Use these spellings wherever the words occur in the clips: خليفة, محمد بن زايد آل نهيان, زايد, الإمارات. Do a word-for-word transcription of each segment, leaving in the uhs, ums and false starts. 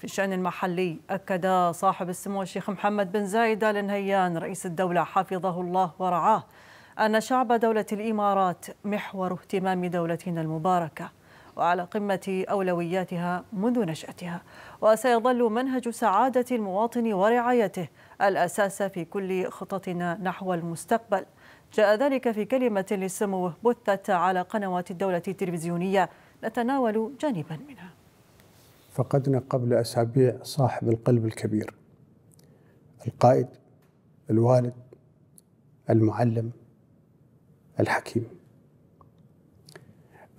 في الشأن المحلي، أكد صاحب السمو الشيخ محمد بن زايد آل نهيان رئيس الدولة حفظه الله ورعاه أن شعب دولة الإمارات محور اهتمام دولتنا المباركة وعلى قمة أولوياتها منذ نشأتها، وسيظل منهج سعادة المواطن ورعايته الأساس في كل خططنا نحو المستقبل. جاء ذلك في كلمة لسموه بثت على قنوات الدولة التلفزيونية نتناول جانبا منها. فقدنا قبل أسابيع صاحب القلب الكبير، القائد، الوالد، المعلم، الحكيم،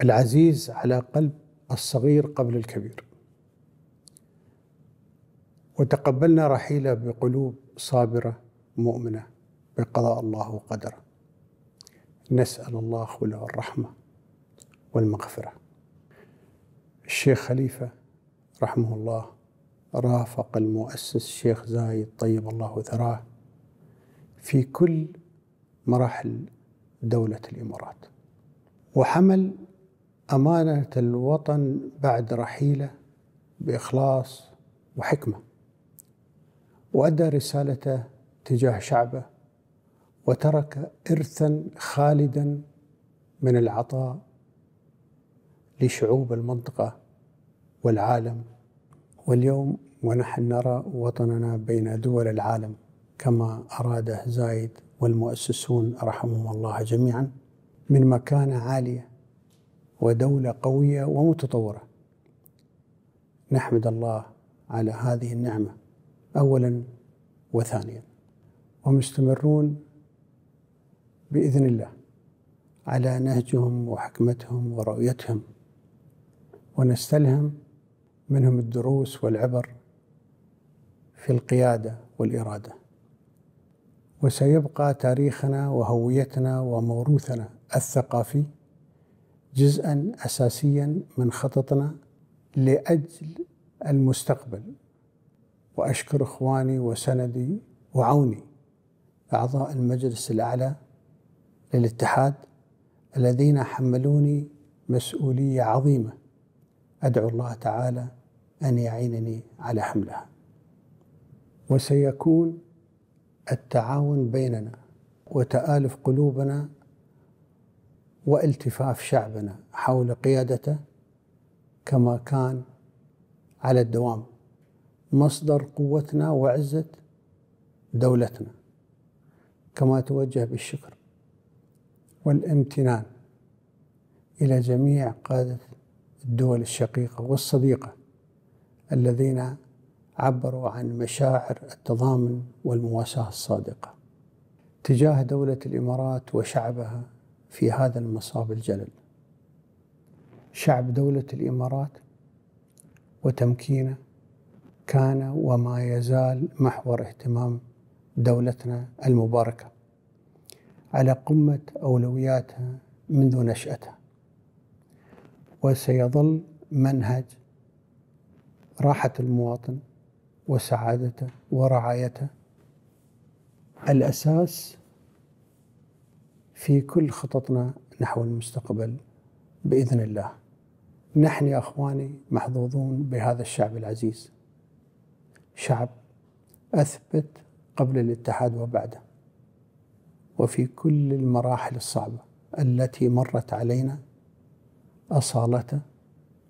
العزيز على قلب الصغير قبل الكبير، وتقبلنا رحيله بقلوب صابرة مؤمنة بقضاء الله وقدره. نسأل الله له الرحمة والمغفرة. الشيخ خليفة رحمه الله رافق المؤسس الشيخ زايد طيب الله ثراه في كل مراحل دولة الإمارات، وحمل أمانة الوطن بعد رحيله بإخلاص وحكمة، وأدى رسالته تجاه شعبه، وترك إرثا خالدا من العطاء لشعوب المنطقة والعالم. واليوم ونحن نرى وطننا بين دول العالم كما أراده زايد والمؤسسون رحمهم الله جميعا من مكانة عالية ودولة قوية ومتطورة. نحمد الله على هذه النعمة أولا وثانيا، ومستمرون بإذن الله على نهجهم وحكمتهم ورؤيتهم، ونستلهم منهم الدروس والعبر في القيادة والإرادة، وسيبقى تاريخنا وهويتنا وموروثنا الثقافي جزءاً أساسياً من خططنا لأجل المستقبل. وأشكر إخواني وسندي وعوني أعضاء المجلس الأعلى للاتحاد الذين حملوني مسؤولية عظيمة، أدعو الله تعالى أن يعينني على حملها. وسيكون التعاون بيننا وتآلف قلوبنا والتفاف شعبنا حول قيادته كما كان على الدوام مصدر قوتنا وعزة دولتنا، كما توجه بالشكر والامتنان إلى جميع قادة الدول الشقيقة والصديقة الذين عبروا عن مشاعر التضامن والمواساة الصادقة تجاه دولة الإمارات وشعبها في هذا المصاب الجلل. شعب دولة الإمارات وتمكينه كان وما يزال محور اهتمام دولتنا المباركة على قمة أولوياتها منذ نشأتها، وسيظل منهج راحة المواطن وسعادته ورعايته الأساس في كل خططنا نحو المستقبل بإذن الله. نحن يا أخواني محظوظون بهذا الشعب العزيز، شعب أثبت قبل الاتحاد وبعده وفي كل المراحل الصعبة التي مرت علينا أصالته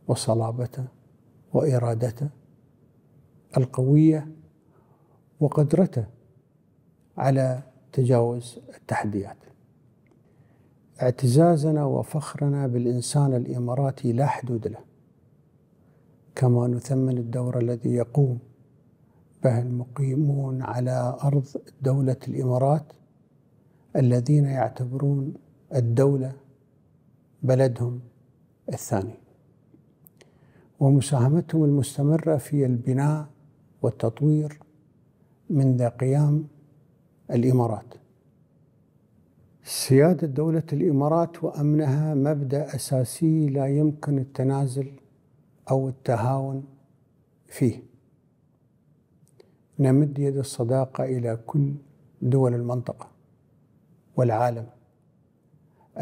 وصلابته وإرادته القوية وقدرته على تجاوز التحديات. اعتزازنا وفخرنا بالإنسان الإماراتي لا حدود له، كما نثمن الدور الذي يقوم به المقيمون على أرض دولة الإمارات الذين يعتبرون الدولة بلدهم الثاني، ومساهمتهم المستمرة في البناء والتطوير منذ قيام الإمارات. سيادة دولة الإمارات وأمنها مبدأ أساسي لا يمكن التنازل أو التهاون فيه. نمد يد الصداقة إلى كل دول المنطقة والعالم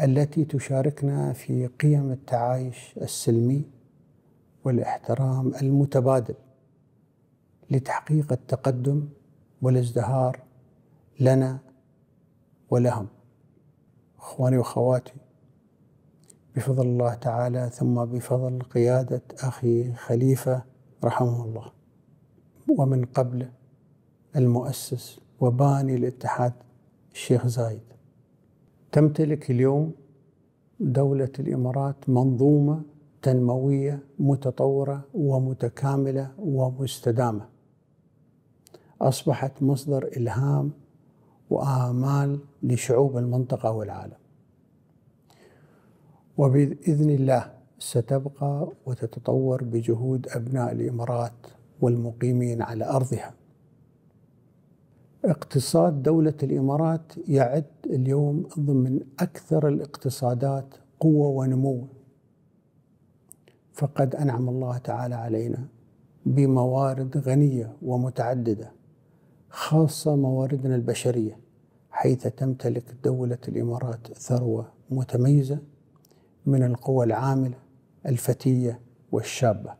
التي تشاركنا في قيم التعايش السلمي والاحترام المتبادل لتحقيق التقدم والازدهار لنا ولهم. إخواني وأخواتي، بفضل الله تعالى ثم بفضل قيادة أخي خليفة رحمه الله، ومن قبله المؤسس وباني الاتحاد الشيخ زايد، تمتلك اليوم دولة الإمارات منظومة تنموية متطورة ومتكاملة ومستدامة، أصبحت مصدر إلهام وآمال لشعوب المنطقة والعالم، وبإذن الله ستبقى وتتطور بجهود أبناء الإمارات والمقيمين على أرضها. اقتصاد دولة الإمارات يعد اليوم ضمن أكثر الاقتصادات قوة ونمو، فقد أنعم الله تعالى علينا بموارد غنية ومتعددة، خاصة مواردنا البشرية، حيث تمتلك دولة الإمارات ثروة متميزة من القوى العاملة الفتية والشابة،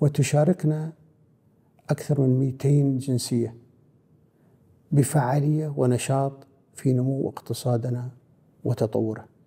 وتشاركنا أكثر من مئتين جنسية بفعالية ونشاط في نمو اقتصادنا وتطوره.